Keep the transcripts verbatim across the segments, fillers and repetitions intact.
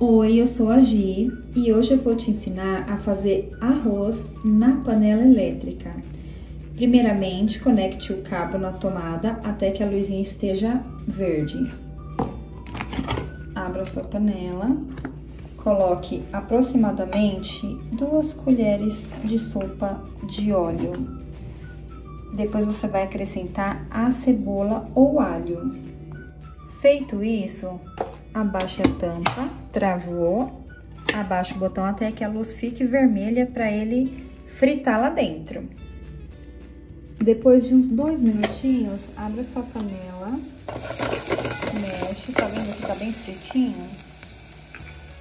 Oi, eu sou a Gi e hoje eu vou te ensinar a fazer arroz na panela elétrica. Primeiramente, conecte o cabo na tomada até que a luzinha esteja verde. Abra sua panela, coloque aproximadamente duas colheres de sopa de óleo. Depois você vai acrescentar a cebola ou alho. Feito isso, abaixe a tampa, travou, abaixe o botão até que a luz fique vermelha para ele fritar lá dentro. Depois de uns dois minutinhos, abre sua panela, mexe, tá vendo que tá bem fritinho?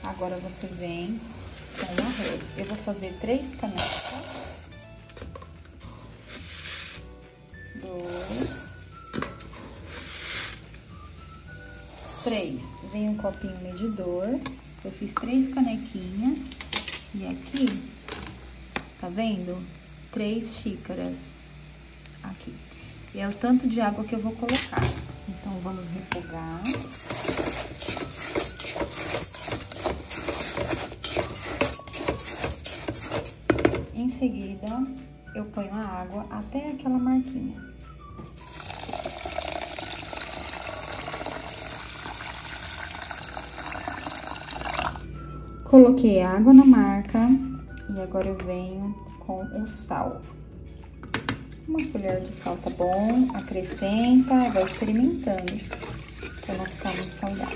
Agora você vem com o arroz. Eu vou fazer três canecas. Dois. Três. Vem um copinho medidor. Eu fiz três canequinhas. E aqui, tá vendo? Três xícaras. Aqui. E é o tanto de água que eu vou colocar. Então, vamos refogar. Em seguida, eu ponho a água até aquela marquinha. Coloquei a água na marca e agora eu venho com o sal. Uma colher de sal tá bom, acrescenta, vai experimentando, pra não ficar muito salgado.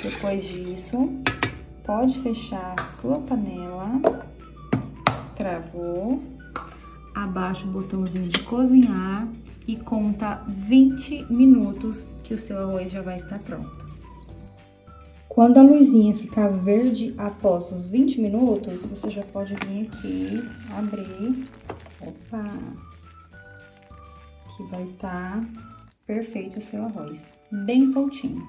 Depois disso, pode fechar a sua panela, travou, abaixa o botãozinho de cozinhar e conta vinte minutos que o seu arroz já vai estar pronto. Quando a luzinha ficar verde após os vinte minutos, você já pode vir aqui, abrir. Opa! Que vai estar perfeito o seu arroz, bem soltinho.